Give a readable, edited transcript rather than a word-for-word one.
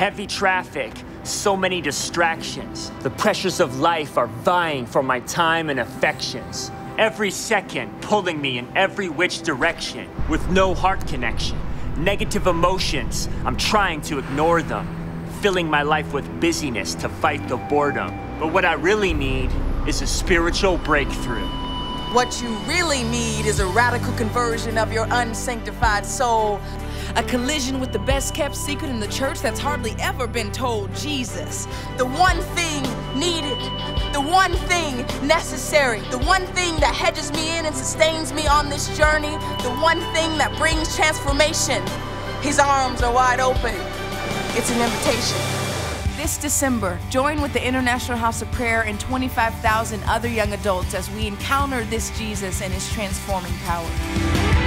heavy traffic, so many distractions. The pressures of life are vying for my time and affections. Every second pulling me in every which direction with no heart connection. Negative emotions, I'm trying to ignore them. Filling my life with busyness to fight the boredom. But what I really need is a spiritual breakthrough. What you really need is a radical conversion of your unsanctified soul. A collision with the best-kept secret in the church that's hardly ever been told, Jesus. The one thing needed, the one thing necessary, the one thing that hedges me in and sustains me on this journey, the one thing that brings transformation. His arms are wide open. It's an invitation. This December, join with the International House of Prayer and 25,000 other young adults as we encounter this Jesus and his transforming power.